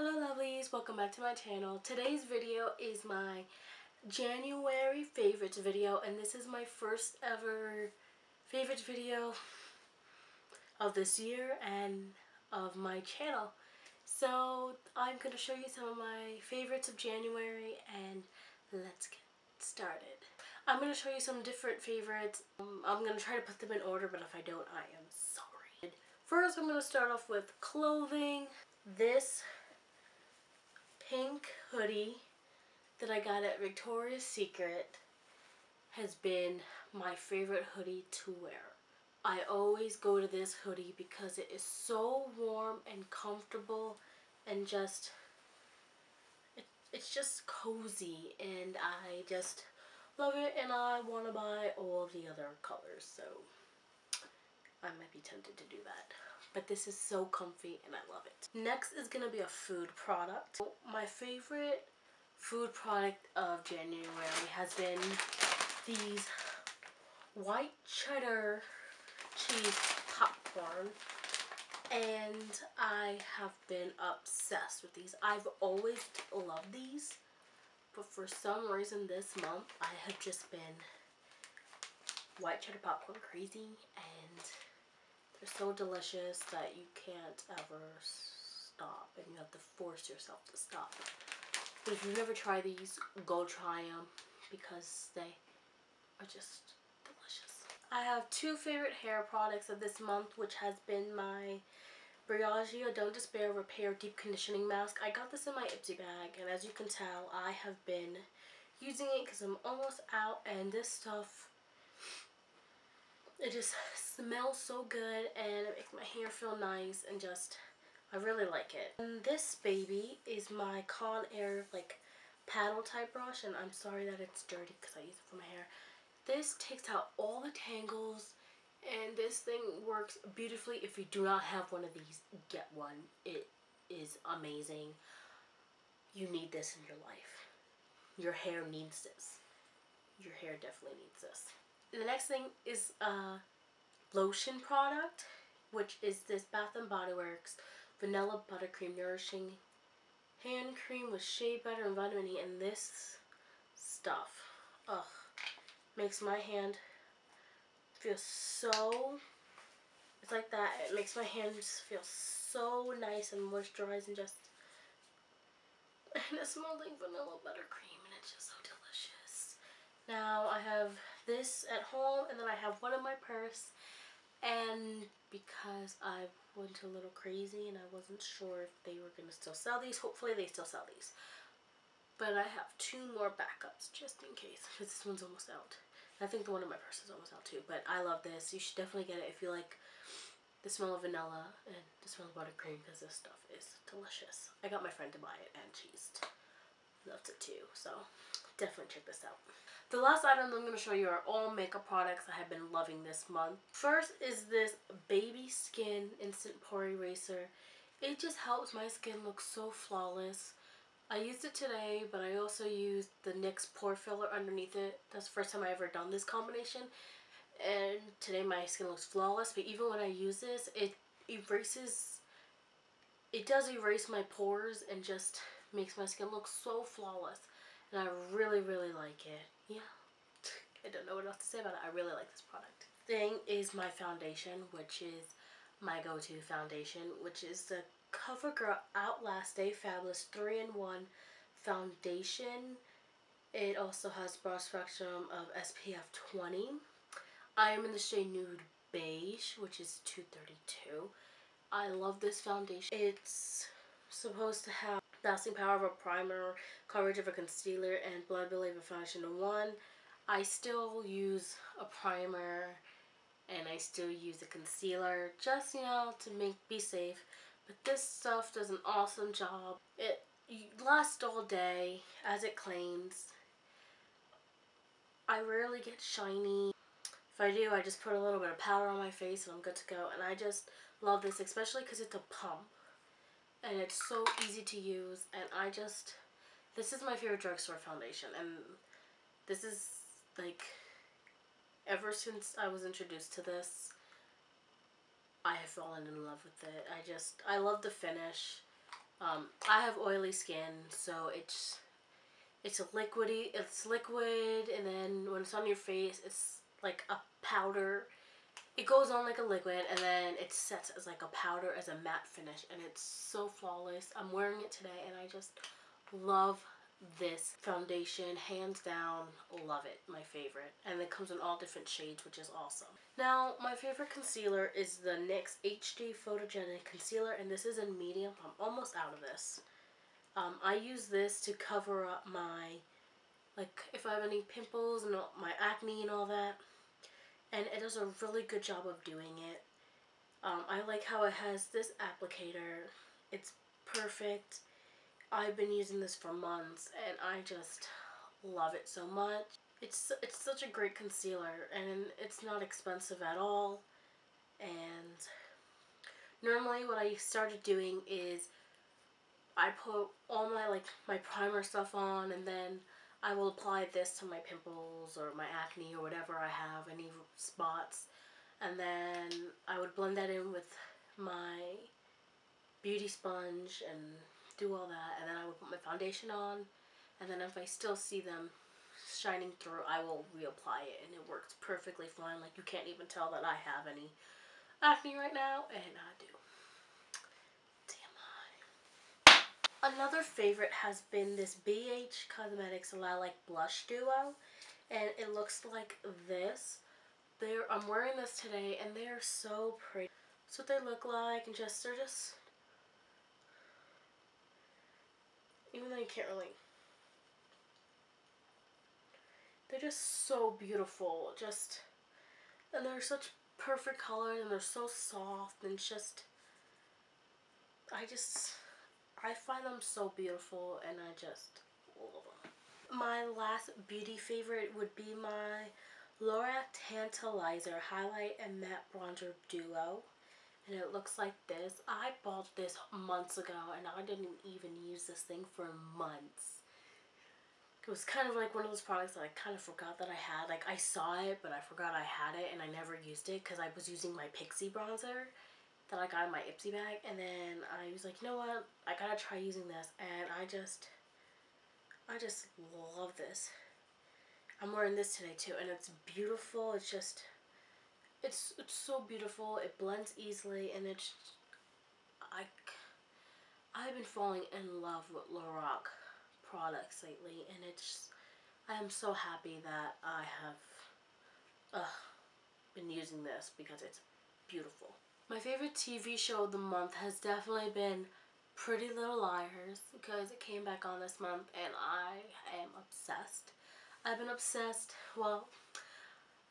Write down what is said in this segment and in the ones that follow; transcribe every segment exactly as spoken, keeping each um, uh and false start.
Hello lovelies, welcome back to my channel. Today's video is my January favorites video, and this is my first ever favorites video of this year and of my channel. So I'm going to show you some of my favorites of January, and let's get started. I'm going to show you some different favorites. Um, I'm going to try to put them in order, but if I don't, I am sorry. First, I'm going to start off with clothing. This pink hoodie that I got at Victoria's Secret has been my favorite hoodie to wear. I always go to this hoodie because it is so warm and comfortable and just, it, it's just cozy, and I just love it, and I want to buy all the other colors, so I might be tempted to do that. But this is so comfy and I love it. Next is going to be a food product. My favorite food product of January has been these white cheddar cheese popcorn. And I have been obsessed with these. I've always loved these. But for some reason this month I have just been white cheddar popcorn crazy, and they're so delicious that you can't ever stop, and you have to force yourself to stop. But if you've never tried these, go try them because they are just delicious. I have two favorite hair products of this month, which has been my Briogeo Don't Despair Repair Deep Conditioning Mask. I got this in my Ipsy bag, and as you can tell, I have been using it because I'm almost out, and this stuff, it just smells so good and it makes my hair feel nice, and just, I really like it. And this baby is my Conair like paddle type brush, and I'm sorry that it's dirty because I use it for my hair. This takes out all the tangles, and this thing works beautifully. If you do not have one of these, get one. It is amazing. You need this in your life. Your hair needs this. Your hair definitely needs this. The next thing is a lotion product, which is this Bath and Body Works Vanilla Buttercream Nourishing Hand Cream with Shea Butter and Vitamin E. And this stuff, ugh, makes my hand feel so, it's like that, it makes my hands feel so nice and moisturized, and just, and it smells like vanilla buttercream, and it's just so delicious. Now I have this at home, and then I have one in my purse, and because I went a little crazy and I wasn't sure if they were going to still sell these, hopefully they still sell these, but I have two more backups just in case, because this one's almost out. I think the one in my purse is almost out too, but I love this. You should definitely get it if you like the smell of vanilla and the smell of buttercream, because this stuff is delicious. I got my friend to buy it, and she's loved it too, so definitely check this out. The last item I'm going to show you are all makeup products I have been loving this month. First is this Baby Skin Instant Pore Eraser. It just helps my skin look so flawless. I used it today, but I also used the NYX Pore Filler underneath it. That's the first time I've ever done this combination. And today my skin looks flawless, but even when I use this, it erases, it does erase my pores and just makes my skin look so flawless. And I really, really like it. Yeah. I don't know what else to say about it. I really like this product. Thing is my foundation, which is my go-to foundation, which is the CoverGirl Outlast Stay Fabulous three in one Foundation. It also has broad spectrum of S P F twenty. I am in the shade Nude Beige, which is two thirty-two. I love this foundation. It's supposed to have lasting power of a primer, coverage of a concealer, and blendability of a foundation in one. I still use a primer, and I still use a concealer, just, you know, to make, be safe. But this stuff does an awesome job. It lasts all day, as it claims. I rarely get shiny. If I do, I just put a little bit of powder on my face and I'm good to go. And I just love this, especially because it's a pump. And it's so easy to use, and I just, this is my favorite drugstore foundation, and this is, like, ever since I was introduced to this, I have fallen in love with it. I just, I love the finish. Um, I have oily skin, so it's it's liquidy. It's liquid, and then when it's on your face, it's like a powder. It goes on like a liquid, and then it sets as like a powder, as a matte finish, and it's so flawless. I'm wearing it today, and I just love this foundation, hands down. Love it, my favorite. And it comes in all different shades, which is awesome. Now, my favorite concealer is the NYX H D Photogenic Concealer, and this is in medium. I'm almost out of this. Um, I use this to cover up my, like, if I have any pimples and all, my acne and all that. And it does a really good job of doing it. Um, I like how it has this applicator. It's perfect. I've been using this for months, and I just love it so much. It's it's such a great concealer, and it's not expensive at all. And normally what I started doing is I put all my, like, my primer stuff on, and then I will apply this to my pimples or my acne or whatever I have, any spots. And then I would blend that in with my beauty sponge and do all that, and then I will put my foundation on, and then if I still see them shining through, I will reapply it, and it works perfectly fine. Like, you can't even tell that I have any acne right now, and I do. Damn I. Another favorite has been this B H Cosmetics Lilac Blush Duo, and it looks like this. They're, I'm wearing this today, and they're so pretty. That's what they look like, and just, they're just, even though you can't really, they're just so beautiful, just, and they're such perfect colors, and they're so soft, and just, I just, I find them so beautiful, and I just love them. My last beauty favorite would be my Lorac Tantalizer Highlight and Matte Bronzer Duo. And it looks like this. I bought this months ago, and I didn't even use this thing for months. It was kind of like one of those products that I kind of forgot that I had. Like, I saw it, but I forgot I had it, and I never used it because I was using my Pixi bronzer that I got in my Ipsy bag. And then I was like, you know what? I gotta try using this, and I just, I just love this. I'm wearing this today too, and it's beautiful. It's just, It's, it's so beautiful, it blends easily, and it's, I, I've been falling in love with Lorac products lately, and it's, I am so happy that I have uh, been using this because it's beautiful. My favorite T V show of the month has definitely been Pretty Little Liars, because it came back on this month, and I am obsessed. I've been obsessed, well,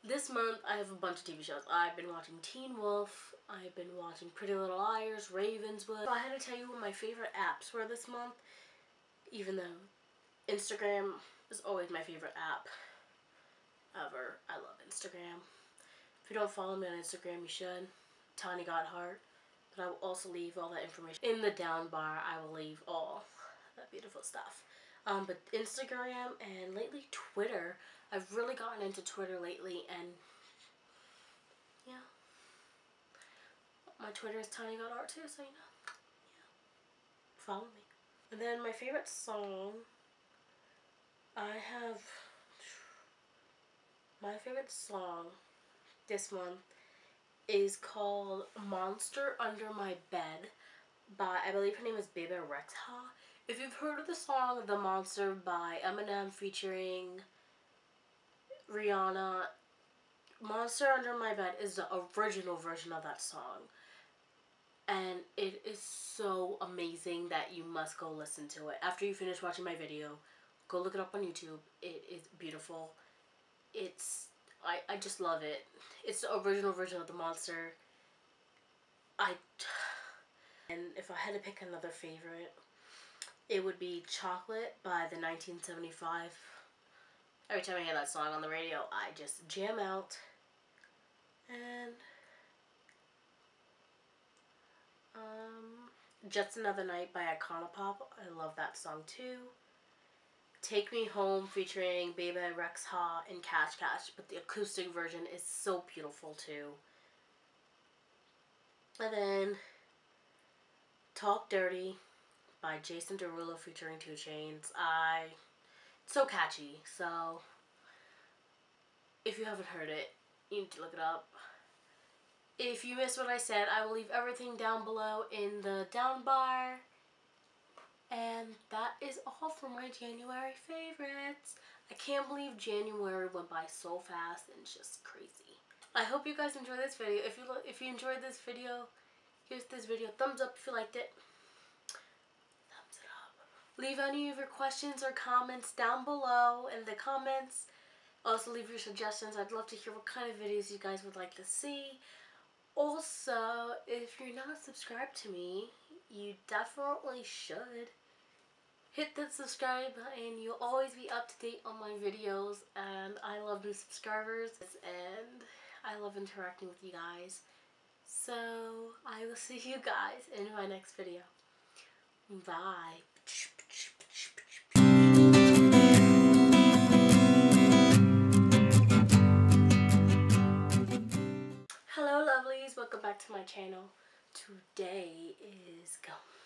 this month I have a bunch of T V shows. I've been watching Teen Wolf, I've been watching Pretty Little Liars, Ravenswood. If I had to tell you what my favorite apps were this month, even though Instagram is always my favorite app ever. I love Instagram. If you don't follow me on Instagram, you should. Tanya Godhart. But I will also leave all that information in the down bar. I will leave all that beautiful stuff. Um, but Instagram and lately Twitter. I've really gotten into Twitter lately, and yeah. My Twitter is tiny dot art too, so you know. Yeah. Follow me. And then my favorite song, I have, my favorite song this month is called Monster Under My Bed by, I believe her name is Bebe Rexha. If you've heard of the song The Monster by Eminem featuring Rihanna, Monster Under My Bed is the original version of that song. And it is so amazing that you must go listen to it. After you finish watching my video, go look it up on YouTube. It is beautiful. It's, I, I just love it. It's the original version of The Monster. I, and if I had to pick another favorite, it would be Chocolate by The nineteen seventy-five. Every time I hear that song on the radio, I just jam out. And um, Just Another Night by Icona Pop. I love that song too. Take Me Home featuring Bebe Rexha and Cash Cash, but the acoustic version is so beautiful too. And then Talk Dirty by Jason Derulo featuring Two Chains. I, it's so catchy, so if you haven't heard it, you need to look it up. If you missed what I said, I will leave everything down below in the down bar. And that is all for my January favorites. I can't believe January went by so fast, and it's just crazy. I hope you guys enjoyed this video. If you if you enjoyed this video, here's this video. Thumbs up if you liked it. Thumbs it up. Leave any of your questions or comments down below in the comments. Also leave your suggestions. I'd love to hear what kind of videos you guys would like to see. Also, if you're not subscribed to me, you definitely should. Hit that subscribe button. You'll always be up to date on my videos, and I love new subscribers, and I love interacting with you guys. So I will see you guys in my next video. Bye. Hello lovelies, welcome back to my channel. Today is gone.